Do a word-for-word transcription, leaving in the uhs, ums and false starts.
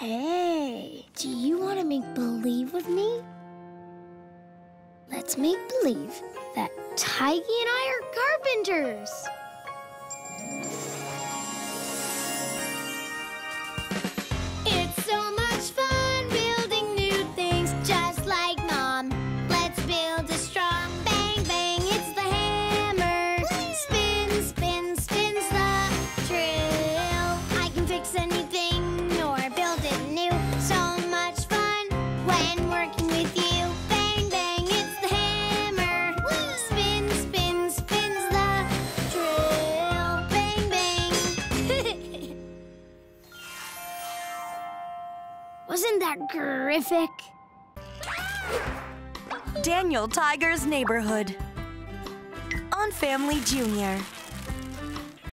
Hey, do you want to make believe with me? Let's make believe that Tiggy and I are carpenters. It's so much fun building new things just like Mom. Let's build a strong bang, bang, it's the hammer. Spin, spin, spins the drill. I can fix anything or build it new. So much fun when working with you. Bang, bang, it's the hammer. Spin, spin, spins the drill. Bang, bang. Wasn't that terrific? Daniel Tiger's Neighborhood on Family Junior